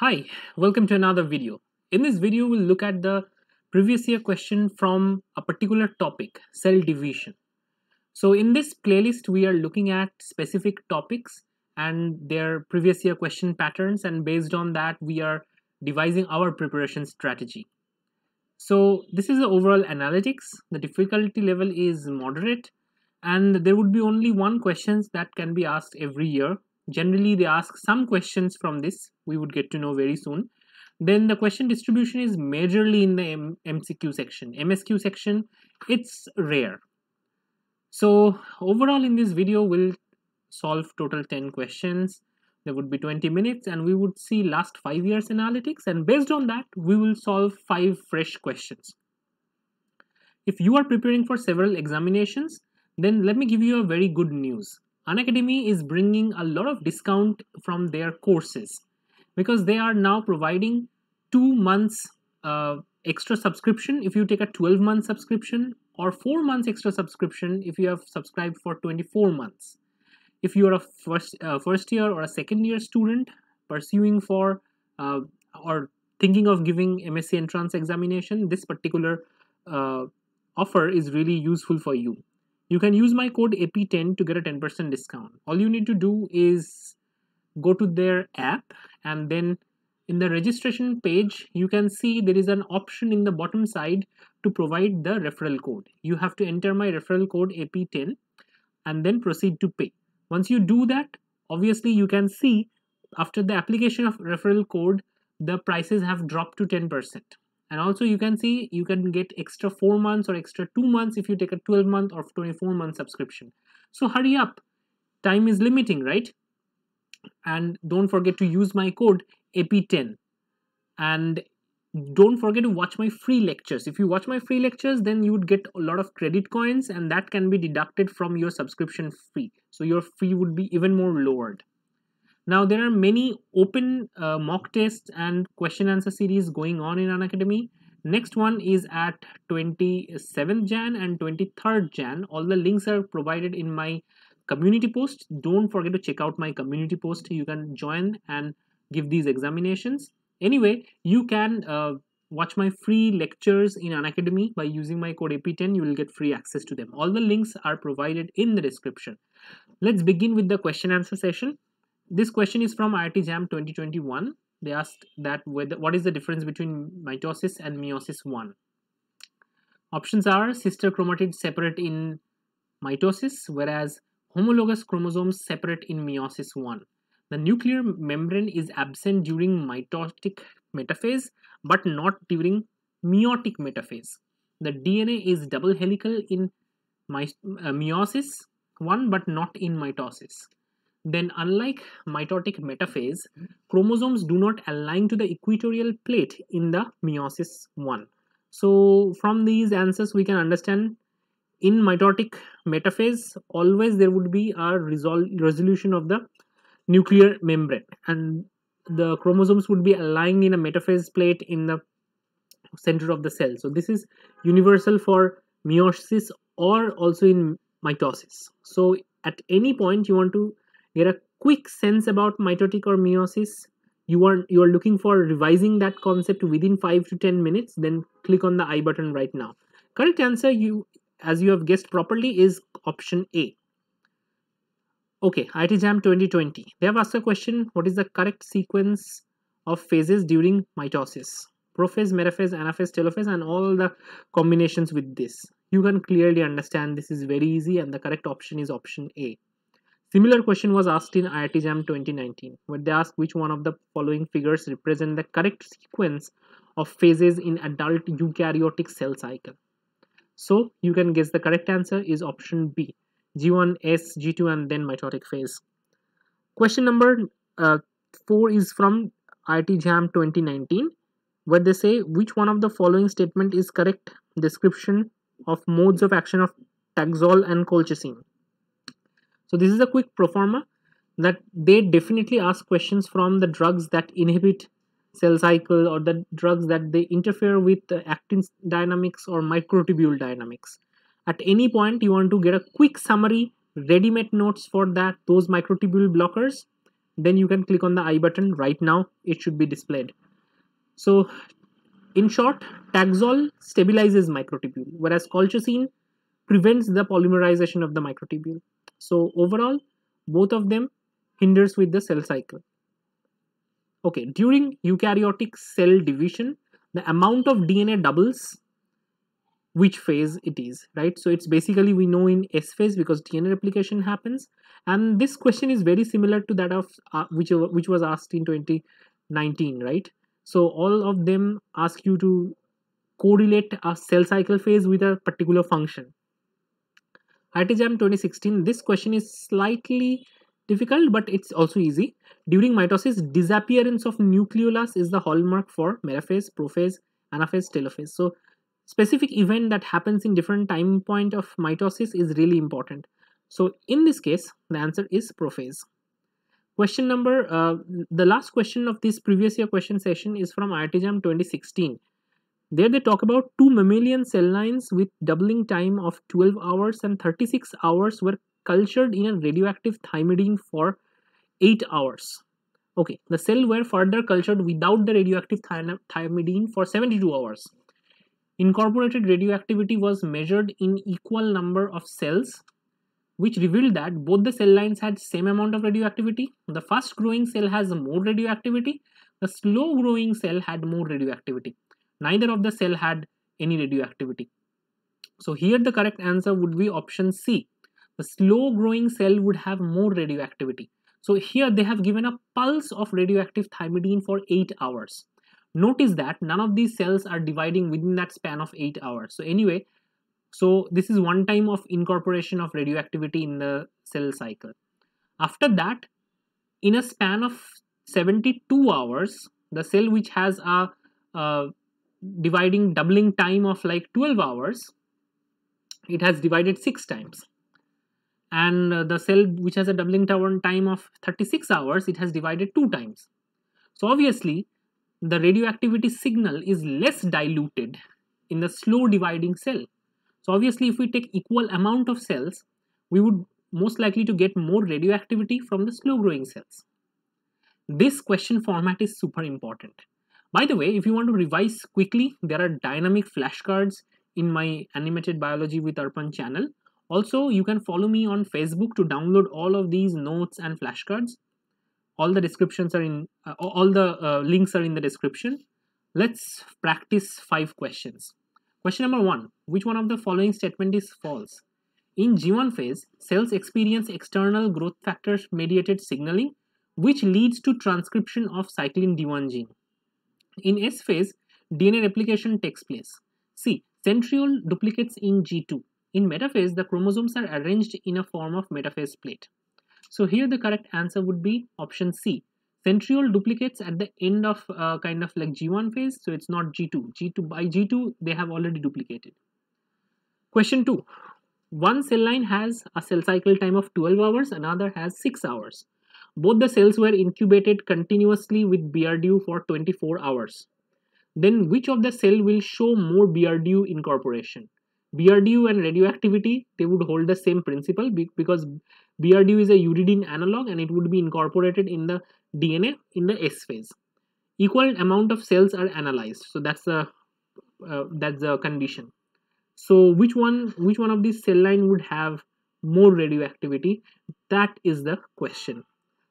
Hi, welcome to another video. In this video, we'll look at the previous year question from a particular topic, cell division. So in this playlist, we are looking at specific topics and their previous year question patterns, and based on that, we are devising our preparation strategy. So this is the overall analytics. The difficulty level is moderate, and there would be only one question that can be asked every year. Generally, they ask some questions from this. We would get to know very soon. Then the question distribution is majorly in the MCQ section. MSQ section, it's rare. So overall in this video, we'll solve total 10 questions. There would be 20 minutes and we would see last 5 years analytics. And based on that, we will solve 5 fresh questions. If you are preparing for several examinations, then let me give you a very good news. Unacademy is bringing a lot of discount from their courses because they are now providing 2 months extra subscription if you take a 12-month subscription, or 4 months extra subscription if you have subscribed for 24 months. If you are a first year or a second year student pursuing for or thinking of giving MSc entrance examination, this particular offer is really useful for you. You can use my code AP10 to get a 10% discount. All you need to do is go to their app, and then in the registration page, you can see there is an option in the bottom side to provide the referral code. You have to enter my referral code AP10 and then proceed to pay. Once you do that, obviously you can see after the application of referral code, the prices have dropped to 10%. And also you can see you can get extra 4 months or extra 2 months if you take a 12-month or 24-month subscription. So hurry up. Time is limiting, right? And don't forget to use my code AP10. And don't forget to watch my free lectures. If you watch my free lectures, then you would get a lot of credit coins, and that can be deducted from your subscription fee. So your fee would be even more lowered. Now, there are many open mock tests and question answer series going on in Unacademy. Next one is at 27th Jan and 23rd Jan. All the links are provided in my community post. Don't forget to check out my community post. You can join and give these examinations. Anyway, you can watch my free lectures in Unacademy by using my code AP10. You will get free access to them. All the links are provided in the description. Let's begin with the question answer session. This question is from IIT JAM 2021. They asked that what is the difference between mitosis and meiosis 1. Options are sister chromatids separate in mitosis, whereas homologous chromosomes separate in meiosis 1. The nuclear membrane is absent during mitotic metaphase, but not during meiotic metaphase. The DNA is double helical in meiosis 1, but not in mitosis. Then, unlike mitotic metaphase, chromosomes do not align to the equatorial plate in the meiosis 1. So, from these answers, we can understand in mitotic metaphase, always there would be a resolution of the nuclear membrane, and the chromosomes would be aligned in a metaphase plate in the center of the cell. So, this is universal for meiosis or also in mitosis. So, at any point, you want to get a quick sense about mitotic or meiosis, you are looking for revising that concept within 5 to 10 minutes, then click on the I button right now. Correct answer, as you have guessed properly, is option A. Okay, IIT JAM 2020. They have asked a question: what is the correct sequence of phases during mitosis? Prophase, metaphase, anaphase, telophase, and all the combinations with this. You can clearly understand this is very easy, and the correct option is option A. Similar question was asked in IIT JAM 2019, where they asked which one of the following figures represent the correct sequence of phases in adult eukaryotic cell cycle. So you can guess the correct answer is option B, G1, S, G2, and then mitotic phase. Question number 4 is from IIT JAM 2019, where they say which one of the following statement is correct description of modes of action of Taxol and Colchicine. So this is a quick proforma that they definitely ask questions from the drugs that inhibit cell cycle, or the drugs that they interfere with actin dynamics or microtubule dynamics. At any point, you want to get a quick summary, ready-made notes for that, those microtubule blockers. then you can click on the I button. Right now it should be displayed. So in short, Taxol stabilizes microtubule, whereas colchicine prevents the polymerization of the microtubule. So overall, both of them hinders with the cell cycle. Okay, during eukaryotic cell division, the amount of DNA doubles which phase it is, right? So it's basically, we know in S phase because DNA replication happens. And this question is very similar to that of which was asked in 2019, right? So all of them ask you to correlate a cell cycle phase with a particular function. IIT JAM 2016, this question is slightly difficult, but it's also easy. During mitosis, disappearance of nucleolus is the hallmark for metaphase, prophase, anaphase, telophase. So specific event that happens in different time point of mitosis is really important. So in this case, the answer is prophase. Question number, the last question of this previous year question session is from IIT JAM 2016. There they talk about two mammalian cell lines with doubling time of 12 hours and 36 hours were cultured in a radioactive thymidine for 8 hours. Okay, the cell were further cultured without the radioactive thymidine for 72 hours. Incorporated radioactivity was measured in equal number of cells, which revealed that both the cell lines had same amount of radioactivity. The fast growing cell has more radioactivity. The slow growing cell had more radioactivity. Neither of the cell had any radioactivity. So here the correct answer would be option C. The slow growing cell would have more radioactivity. So here they have given a pulse of radioactive thymidine for 8 hours. Notice that none of these cells are dividing within that span of 8 hours. So anyway, so this is one time of incorporation of radioactivity in the cell cycle. After that, in a span of 72 hours, the cell which has a doubling time of like 12 hours, it has divided 6 times. And the cell which has a doubling time of 36 hours, it has divided 2 times. So obviously, the radioactivity signal is less diluted in the slow dividing cell. So obviously, if we take equal amount of cells, we would most likely to get more radioactivity from the slow growing cells. This question format is super important. By the way, if you want to revise quickly, there are dynamic flashcards in my Animated Biology with Arpan channel. Also, you can follow me on Facebook to download all of these notes and flashcards. All the descriptions are in, links are in the description. Let's practice 5 questions. Question number 1, which one of the following statement is false? In G1 phase, cells experience external growth factors mediated signaling, which leads to transcription of cyclin D1 gene. In S phase, DNA replication takes place. C. Centriole duplicates in G2. In metaphase, the chromosomes are arranged in a form of metaphase plate. So here the correct answer would be option C. Centriole duplicates at the end of kind of like G1 phase, so it's not G2. By G2, they have already duplicated. Question 2. One cell line has a cell cycle time of 12 hours, another has 6 hours. Both the cells were incubated continuously with BRDU for 24 hours. Then which of the cell will show more BRDU incorporation? BRDU and radioactivity, they would hold the same principle because BRDU is a uridine analog and it would be incorporated in the DNA in the S phase. Equal amount of cells are analyzed. So that's the condition. So which one of these cell line would have more radioactivity? That is the question.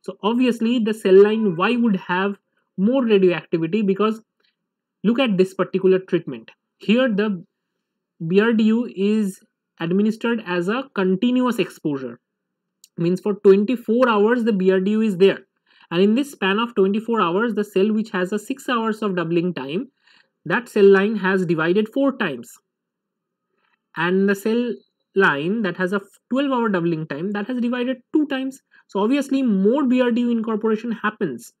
So obviously the cell line Y would have more radioactivity because look at this particular treatment. Here the BRDU is administered as a continuous exposure. Means for 24 hours the BRDU is there. And in this span of 24 hours, the cell which has a 6 hours of doubling time, that cell line has divided 4 times. And the cell line that has a 12-hour doubling time, that has divided 2 times. So obviously more BRDU incorporation happens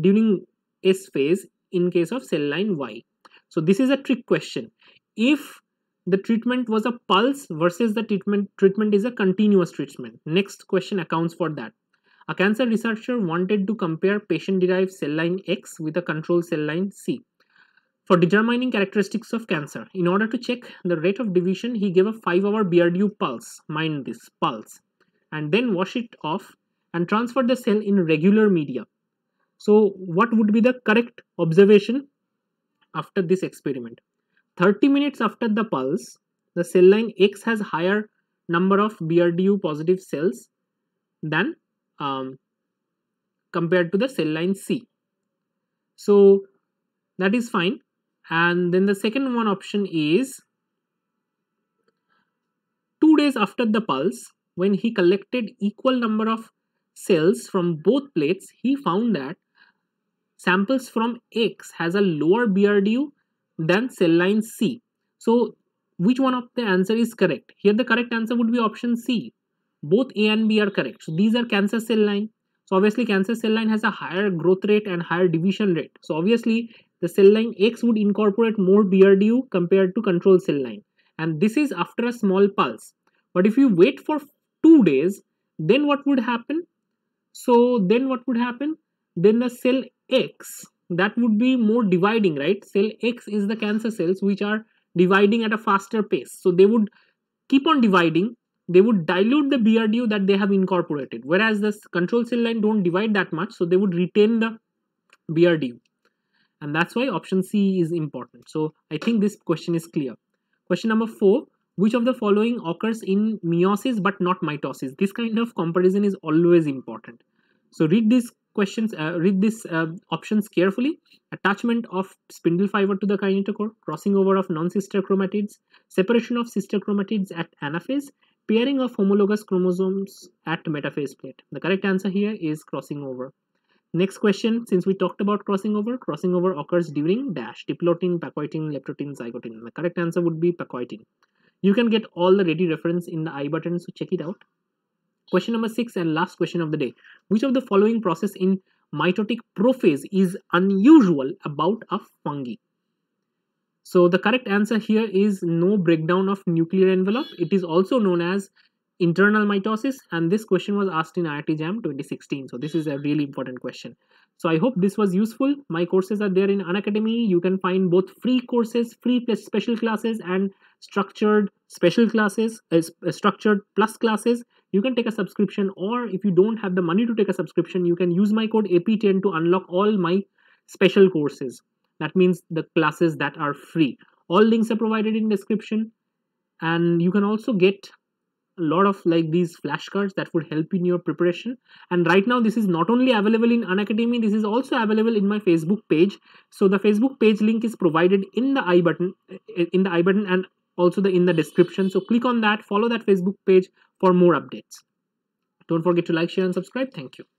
during S phase in case of cell line Y. So this is a trick question. If the treatment was a pulse versus the treatment is a continuous treatment. Next question accounts for that. A cancer researcher wanted to compare patient-derived cell line X with a control cell line C for determining characteristics of cancer. In order to check the rate of division, he gave a 5-hour BRDU pulse, mind this, pulse, and then wash it off and transfer the cell in regular media. So what would be the correct observation after this experiment? 30 minutes after the pulse, the cell line X has higher number of BRDU positive cells than compared to the cell line C. So that is fine. And then the second one option is 2 days after the pulse, when he collected equal number of cells from both plates, he found that samples from X has a lower BRDU than cell line C. So which one of the answer is correct? Here the correct answer would be option C. Both A and B are correct. So these are cancer cell line. So obviously cancer cell line has a higher growth rate and higher division rate. So obviously the cell line X would incorporate more BRDU compared to control cell line. And this is after a small pulse. But if you wait for 2 days, then what would happen? So then what would happen? Then the cell X, that would be more dividing, right? Cell X is the cancer cells which are dividing at a faster pace. So they would keep on dividing. They would dilute the BRDU that they have incorporated. Whereas the control cell line don't divide that much. So they would retain the BRDU. And that's why option C is important. So I think this question is clear. Question number 4. Which of the following occurs in meiosis but not mitosis? This kind of comparison is always important. So read these questions, options carefully. Attachment of spindle fiber to the kinetochore, crossing over of non-sister chromatids, separation of sister chromatids at anaphase, pairing of homologous chromosomes at metaphase plate. The correct answer here is crossing over. Next question, since we talked about crossing over occurs during dash, diplotin, pacoitin, leptotin, zygotin. The correct answer would be pacoitin. You can get all the ready reference in the I button, so check it out. Question number 6 and last question of the day. Which of the following process in mitotic prophase is unusual about a fungi? So the correct answer here is no breakdown of nuclear envelope. It is also known as internal mitosis, and this question was asked in IIT JAM 2016. So this is a really important question. So I hope this was useful. My courses are there in Unacademy. You can find both free courses, free plus special classes, and structured special classes, structured plus classes. You can take a subscription, or if you don't have the money to take a subscription, you can use my code AP10 to unlock all my special courses. That means the classes that are free. All links are provided in description, and you can also get a lot of like these flashcards that would help in your preparation. And right now this is not only available in Unacademy, this is also available in my Facebook page. So the Facebook page link is provided in the I button and also in the description. So click on that, follow that Facebook page for more updates. Don't forget to like, share and subscribe. Thank you.